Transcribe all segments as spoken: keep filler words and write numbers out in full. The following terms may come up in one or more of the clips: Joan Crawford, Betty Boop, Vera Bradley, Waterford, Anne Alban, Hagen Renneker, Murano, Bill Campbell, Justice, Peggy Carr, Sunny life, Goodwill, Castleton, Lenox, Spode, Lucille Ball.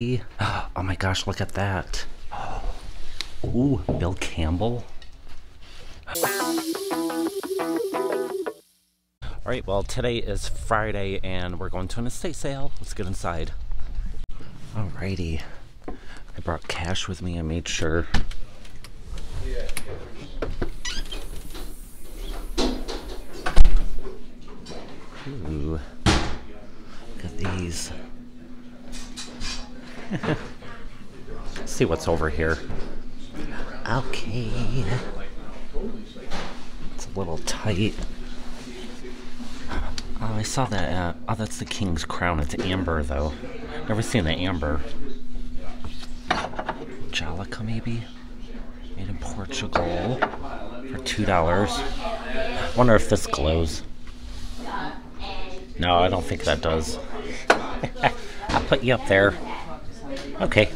Oh my gosh, look at that. Ooh, Bill Campbell. Alright, well today is Friday and we're going to an estate sale. Let's get inside. Alrighty. I brought cash with me, I made sure. Ooh. Look at these. Let's see what's over here. Okay. It's a little tight. Oh, I saw that. Uh, oh, that's the King's Crown. It's amber, though. Never seen the amber. Jalika, maybe? Made in Portugal. For two dollars. Wonder if this glows. No, I don't think that does. I'll put you up there. Okay.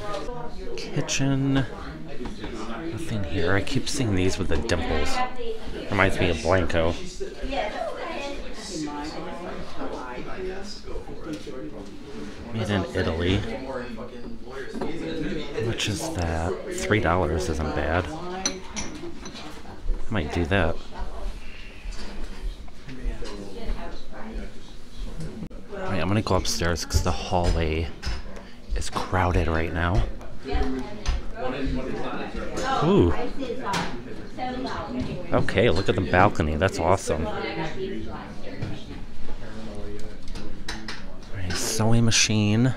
Kitchen. Nothing here. I keep seeing these with the dimples. Reminds me of Blanco. Made in Italy. How much is that? three dollars isn't bad. I might do that. Alright, I'm gonna go upstairs because the hallway is crowded right now. Ooh. Okay, look at the balcony. That's awesome. Alright, sewing machine.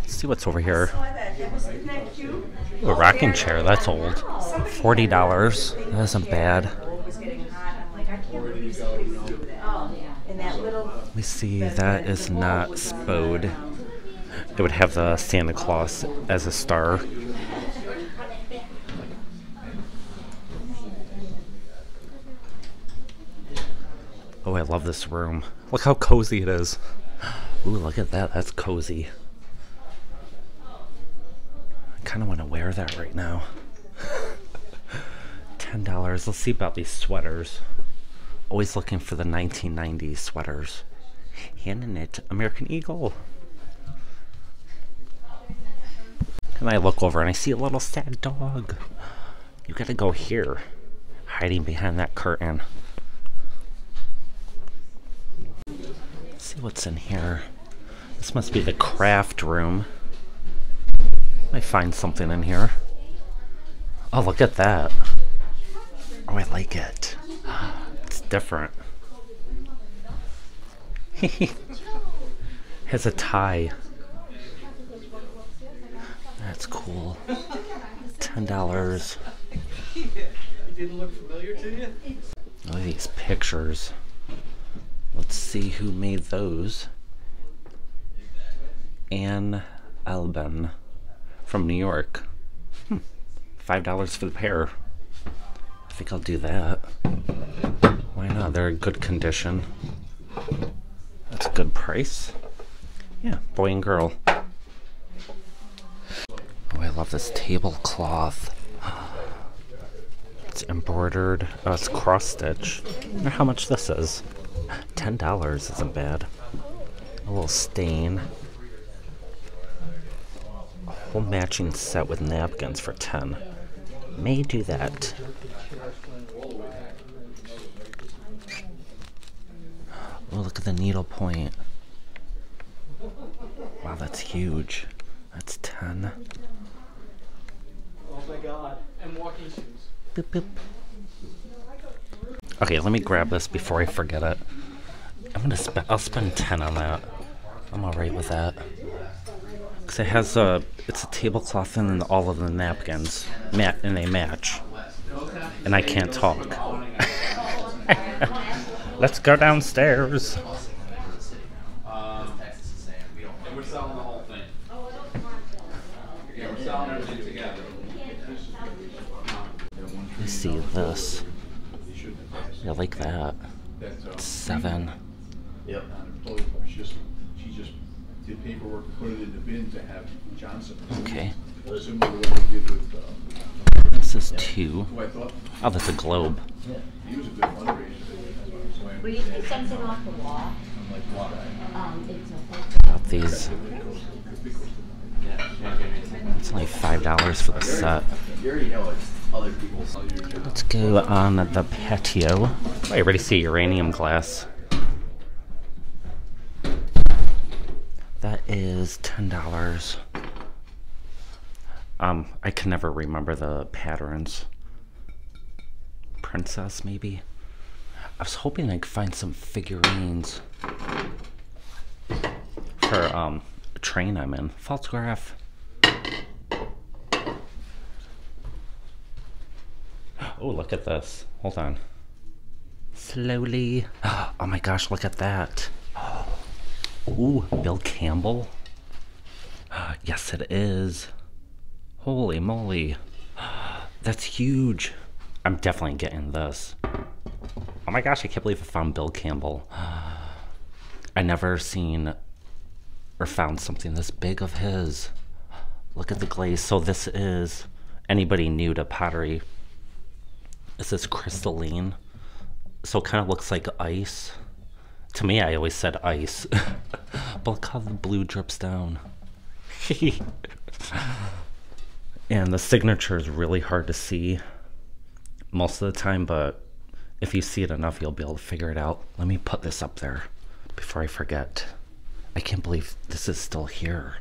Let's see what's over here. Ooh, a rocking chair. That's old. forty dollars. That isn't bad. Let me see. That is not Spode. It would have the Santa Claus as a star. Oh, I love this room. Look how cozy it is. Ooh, look at that. That's cozy. I kind of want to wear that right now. ten dollars. Let's see about these sweaters. Always looking for the nineteen nineties sweaters. Hand in it, American Eagle. And I look over and I see a little sad dog. You gotta go here, hiding behind that curtain. Let's see what's in here. This must be the craft room. I find something in here. Oh, look at that. Oh, I like it. It's different. It has a tie. That's cool. Ten dollars. Didn't look familiar to you? Look at these pictures. Let's see who made those. Anne Alban from New York. Hmm. Five dollars for the pair. I think I'll do that. Why not? They're in good condition. That's a good price. Yeah, boy and girl. Oh, I love this tablecloth. It's embroidered. Oh, it's cross-stitch. I wonder how much this is. ten dollars isn't bad. A little stain. A whole matching set with napkins for ten dollars. May do that. Oh, look at the needlepoint. Wow, that's huge. That's ten dollars. Oh my god, and walking shoes. Boop, boop. Okay, let me grab this before I forget it. I'm gonna spend, I'll spend ten on that. I'm alright with that. Cause it has a, it's a tablecloth and all of the napkins, mat, and they match. And I can't talk. Let's go downstairs. See this. I like that. It's seven. Yep. She just did paperwork, put it in the bin to have Johnson. Okay. This is two. Oh, that's a globe. He was a good fundraiser. Were you taking something off the wall? About these. Yeah. It's only five dollars for the set. Let's go on the patio. Oh, I already see uranium glass. That is ten dollars. Um, I can never remember the patterns. Princess, maybe? I was hoping I could find some figurines for um, a train I'm in. False graph. Oh, look at this. Hold on. Slowly. Oh my gosh, look at that. Ooh, Bill Campbell. Uh, yes, it is. Holy moly. That's huge. I'm definitely getting this. Oh my gosh, I can't believe I found Bill Campbell. I never seen or found something this big of his. Look at the glaze. So this is, anybody new to pottery, this is crystalline. So it kind of looks like ice. To me, I always said ice. But look how the blue drips down. And the signature is really hard to see most of the time, but if you see it enough, you'll be able to figure it out. Let me put this up there before I forget. I can't believe this is still here.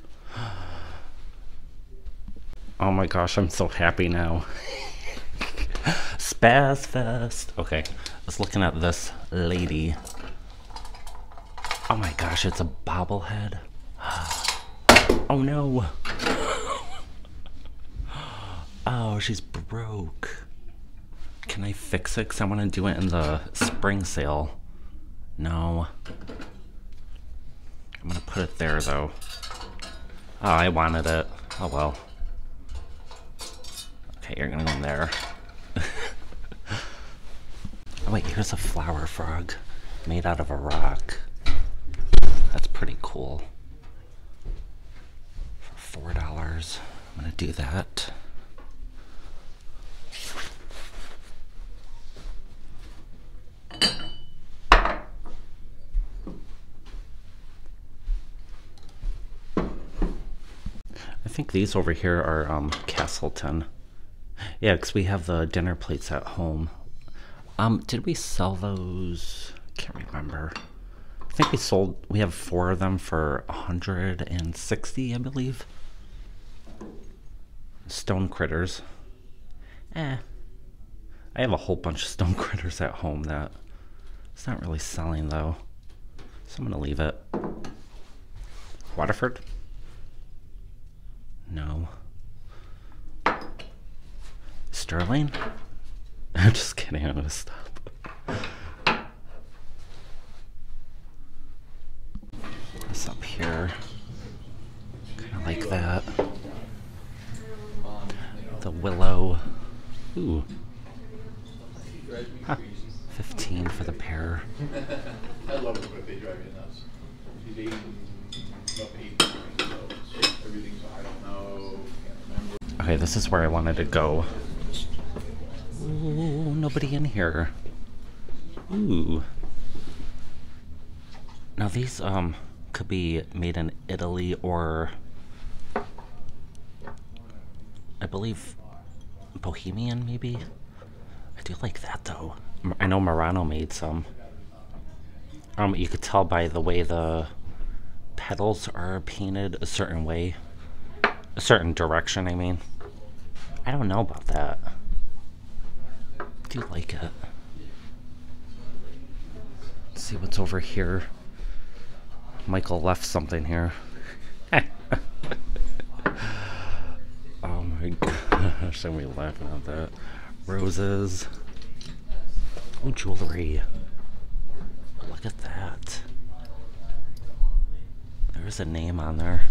Oh my gosh, I'm so happy now. Spaz Fest. Okay, I was looking at this lady. Oh my gosh, it's a bobblehead. Oh no. Oh, she's broke. Can I fix it? Because I want to do it in the spring sale. No. I'm going to put it there, though. Oh, I wanted it. Oh, well. Okay, you're going to go in there. Oh, wait, here's a flower frog made out of a rock. That's pretty cool. For four dollars. I'm going to do that. I think these over here are um, Castleton. Yeah, because we have the dinner plates at home. Um, did we sell those? Can't remember. I think we sold, we have four of them for one hundred sixty, I believe. Stone critters. Eh. I have a whole bunch of stone critters at home that it's not really selling though. So I'm gonna leave it. Waterford? No. Sterling? I'm just kidding, I'm gonna stop. This up here. Kinda like that. The willow. Ooh. Huh. Fifteen for the pair. I love it when they drive you nuts. Okay, this is where I wanted to go. Ooh, nobody in here. Ooh. Now these um could be made in Italy or I believe Bohemian maybe. I do like that though. I know Murano made some. Um, you could tell by the way the petals are painted a certain way. A certain direction, I mean. I don't know about that. I do like it. Let's see what's over here. Michael left something here. Oh my gosh, I'm really laughing at that. Roses. Oh, jewelry. Look at that. There's a name on there.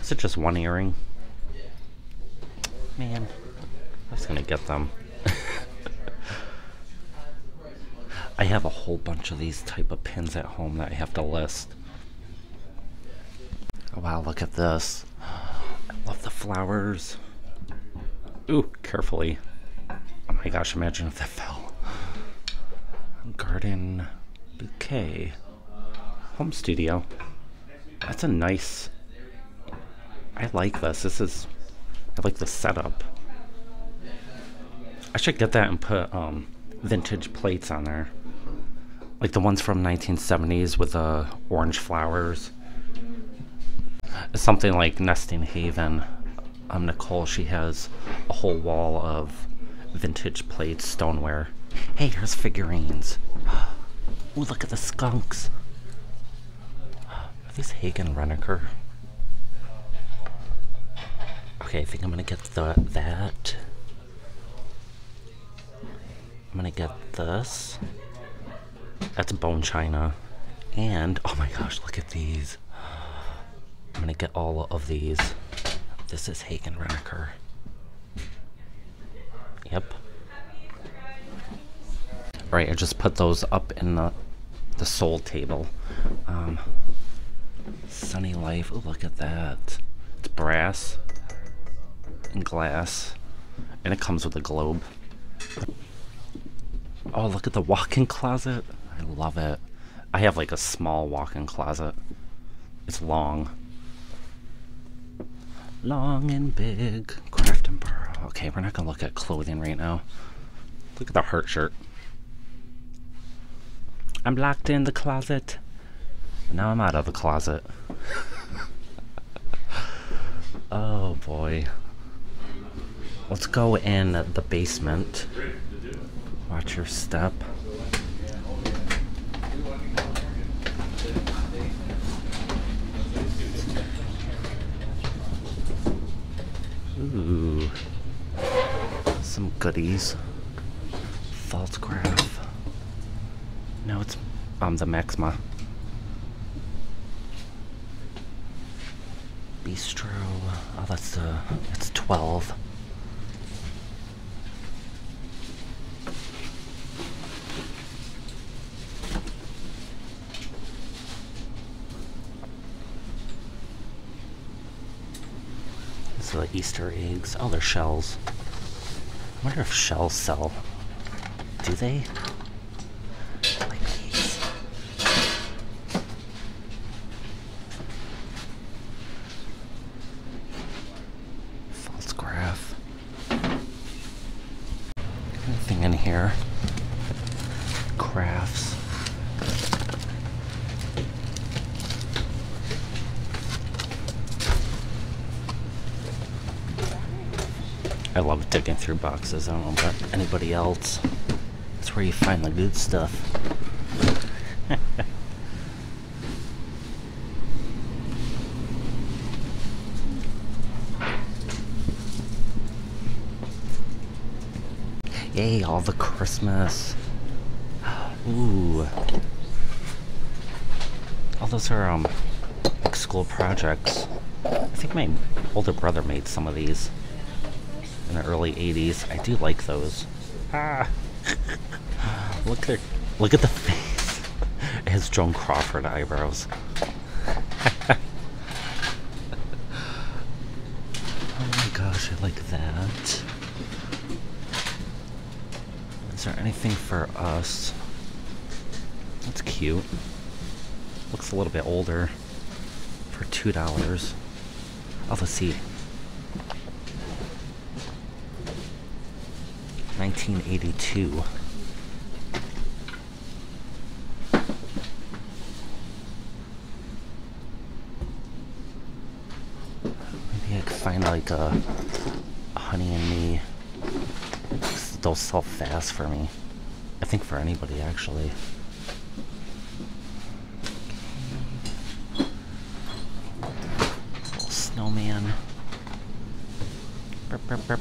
Is it just one earring? Man, I was gonna get them. I have a whole bunch of these type of pins at home that I have to list. Oh, wow, look at this. I love the flowers. Ooh, carefully. Oh my gosh, imagine if that fell. Garden bouquet. Home studio. That's a nice... I like this. This is I like the setup. I should get that and put um, vintage plates on there. Like the ones from nineteen seventies with the uh, orange flowers. It's something like Nesting Haven. Um, Nicole, she has a whole wall of vintage plates, stoneware. Hey, here's figurines. Ooh, look at the skunks. Are these Hagen Renneker? Okay, I think I'm gonna get the, that. I'm gonna get this. That's bone china. And, oh my gosh, look at these. I'm gonna get all of these. This is Hagen Renneker. Yep. Right, I just put those up in the, the sole table. Um, Sunny Life, oh look at that. It's brass and glass, and it comes with a globe. Oh, look at the walk-in closet. I love it. I have like a small walk-in closet. It's long. Long and big. Craft and Burrow. Okay, we're not gonna look at clothing right now. Look at the heart shirt. I'm locked in the closet. Now I'm out of the closet. Oh boy. Let's go in the basement. Watch your step. Ooh. Some goodies. False graph. No, it's um the Maxima. Bistro. Oh, that's the. Uh, it's twelve. The Easter eggs. Oh, they're shells. I wonder if shells sell. Do they? Like these. False graph. Anything in here? Crafts. I love digging through boxes. I don't know about anybody else. That's where you find the good stuff. Yay, all the Christmas. Ooh. Oh, those are um, like school projects. I think my older brother made some of these. In the early eighties. I do like those. Ah. Look there. Look at the face. It has Joan Crawford eyebrows. Oh my gosh, I like that. Is there anything for us? That's cute. Looks a little bit older. For two dollars. Oh, let's see. nineteen eighty-two. Maybe I could find like a, a Honey and Me. They'll sell fast for me. I think for anybody actually. Little snowman. Burp, burp, burp.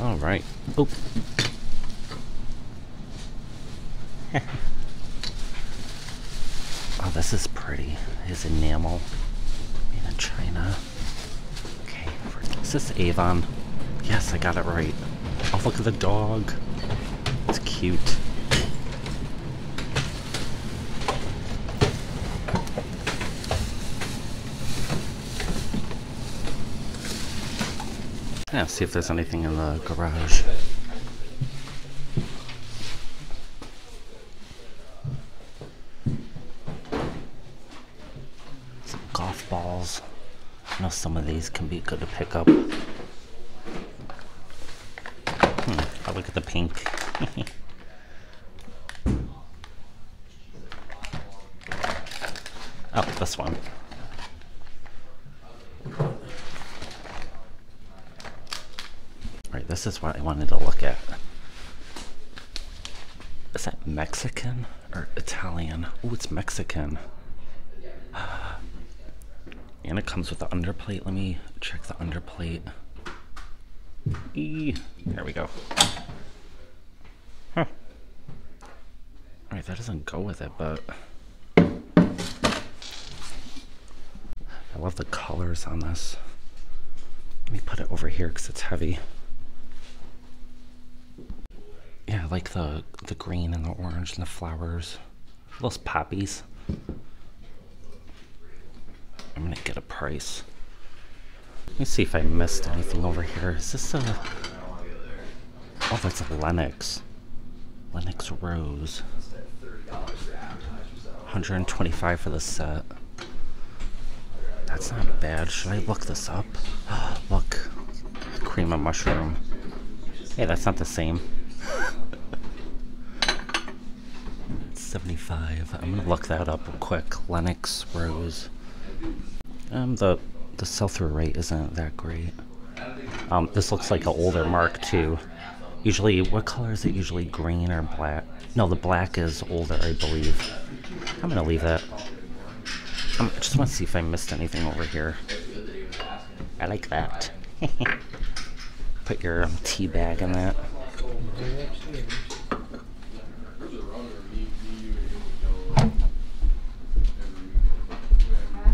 Alright. Boop. Oh, this is pretty. His enamel. Made in China. Okay. Is this Avon? Yes, I got it right. Oh, look at the dog. It's cute. Yeah, see if there's anything in the garage. softballs. I know some of these can be good to pick up. Hmm, I'll look at the pink. Oh, this one. Right, this is what I wanted to look at. Is that Mexican or Italian? Oh, it's Mexican. And it comes with the underplate. Let me check the underplate. Eee, there we go. Huh. Alright, that doesn't go with it, but I love the colors on this. Let me put it over here because it's heavy. Yeah, I like the, the green and the orange and the flowers. Those poppies. I'm gonna get a price. Let me see if I missed anything over here. Is this a... Oh, that's a Lenox. Lenox Rose. one hundred twenty-five dollars for the set. That's not bad. Should I look this up? Look. Cream of mushroom. Hey, that's not the same. seventy-five. I'm gonna look that up real quick. Lenox Rose. Um, the the sell-through rate isn't that great. Um, this looks like an older Mark two. Usually, what color is it? Usually green or black? No, the black is older, I believe. I'm gonna leave that. Um, I just want to see if I missed anything over here. I like that. Put your um, tea bag in that.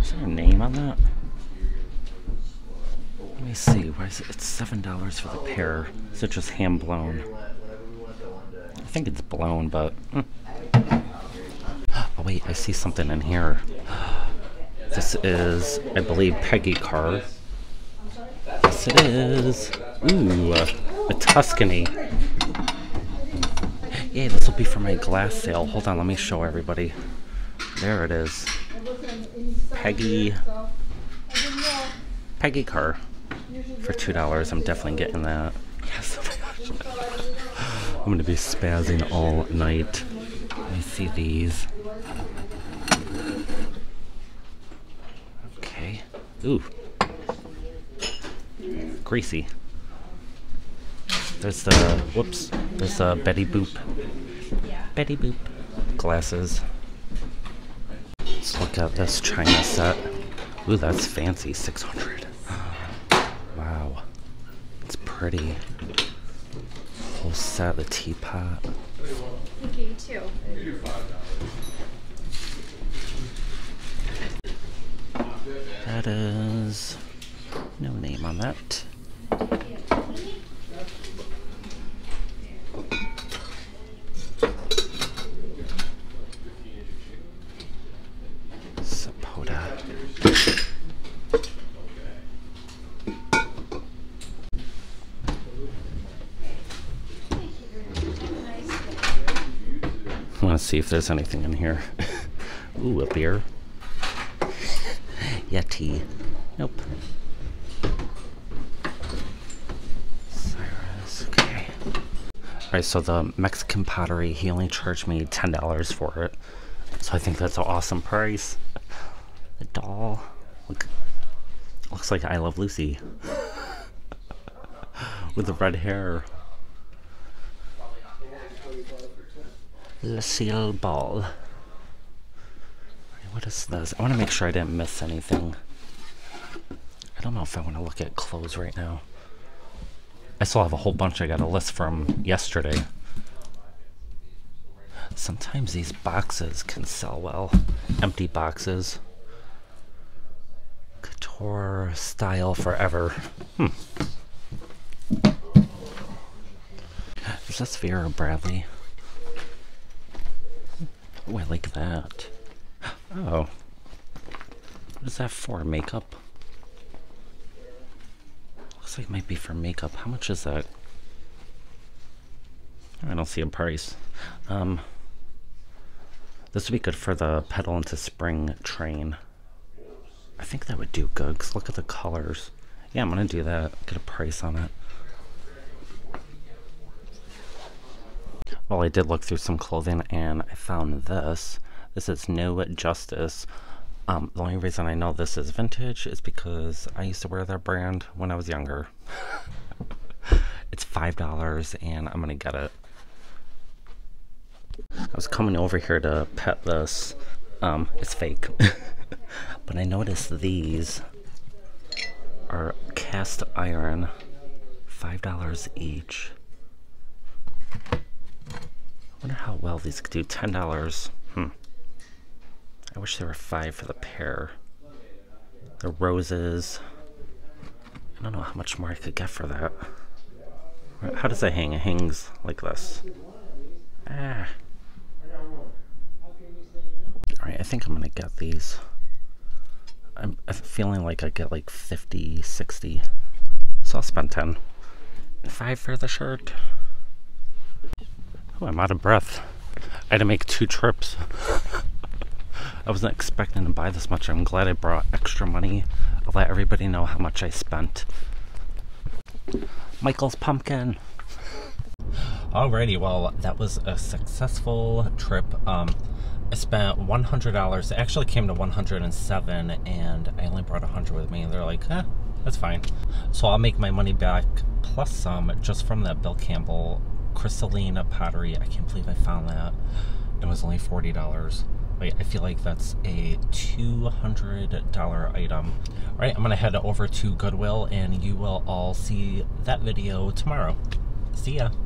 Is there a name on that? Let me see. Why is it? It's seven dollars for the pair. Is it just hand blown? I think it's blown, but mm. Oh wait, I see something in here. This is, I believe, Peggy Carr. Yes, it is. Ooh, a Tuscany. Yeah, this will be for my glass sale. Hold on, let me show everybody. There it is. Peggy, Peggy Carr for two dollars. I'm definitely getting that. Yes, I'm going to be spazzing all night. Let me see these. Okay. Ooh. Greasy. There's the, whoops, there's the Betty Boop. Betty Boop glasses. Let's look at this China set. Ooh, that's fancy. six hundred. Wow. It's pretty. Whole set, the teapot. Okay, you too. That is... no name on that. See if there's anything in here. Ooh, a beer. Yeti. Nope. Cyrus, okay. Alright, so the Mexican pottery, he only charged me ten dollars for it. So I think that's an awesome price. The doll. Look, looks like I Love Lucy. With the red hair. Lucille Ball. What is this? I want to make sure I didn't miss anything. I don't know if I want to look at clothes right now. I still have a whole bunch. I got a list from yesterday. Sometimes these boxes can sell well. Empty boxes. Couture style forever. Hmm. Is this Vera Bradley? Oh, I like that. Oh. What is that for? Makeup? Looks like it might be for makeup. How much is that? I don't see a price. Um, this would be good for the pedal into spring train. I think that would do good, because look at the colors. Yeah, I'm gonna do that, get a price on it. Well, I did look through some clothing and I found this. This is new at Justice. Um, the only reason I know this is vintage is because I used to wear that brand when I was younger. It's five dollars and I'm gonna get it. I was coming over here to pet this. Um, it's fake. But I noticed these are cast iron, five dollars each. I wonder how well these could do, ten dollars. Hmm. I wish there were five for the pair. The roses. I don't know how much more I could get for that. How does it hang? It hangs like this. Ah. Alright, I think I'm gonna get these. I'm feeling like I get like fifty, sixty. So I'll spend ten. Five for the shirt. Oh, I'm out of breath. I had to make two trips. I wasn't expecting to buy this much. I'm glad I brought extra money. I'll let everybody know how much I spent. Michael's pumpkin. Alrighty, well, that was a successful trip. Um, I spent one hundred dollars. It actually came to one hundred seven, and I only brought one hundred with me. They're like, eh, that's fine. So I'll make my money back plus some just from that Bill Campbell crystalline pottery. I can't believe I found that. It was only forty dollars. Wait, I feel like that's a two hundred dollar item. All right, I'm gonna head over to Goodwill, and you will all see that video tomorrow. See ya.